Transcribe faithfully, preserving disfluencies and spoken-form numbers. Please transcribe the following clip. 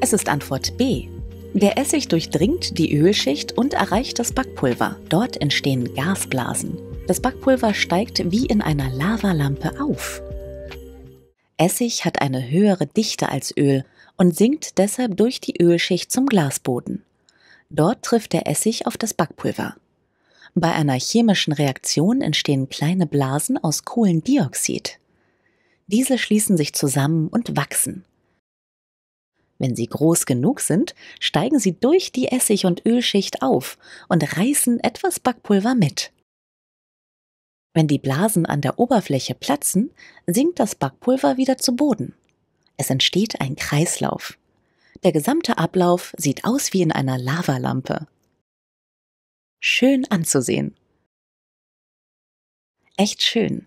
Es ist Antwort B. Der Essig durchdringt die Ölschicht und erreicht das Backpulver. Dort entstehen Gasblasen. Das Backpulver steigt wie in einer Lavalampe auf. Essig hat eine höhere Dichte als Öl und sinkt deshalb durch die Ölschicht zum Glasboden. Dort trifft der Essig auf das Backpulver. Bei einer chemischen Reaktion entstehen kleine Blasen aus Kohlendioxid. Diese schließen sich zusammen und wachsen. Wenn sie groß genug sind, steigen sie durch die Essig- und Ölschicht auf und reißen etwas Backpulver mit. Wenn die Blasen an der Oberfläche platzen, sinkt das Backpulver wieder zu Boden. Es entsteht ein Kreislauf. Der gesamte Ablauf sieht aus wie in einer Lavalampe. Schön anzusehen. Echt schön.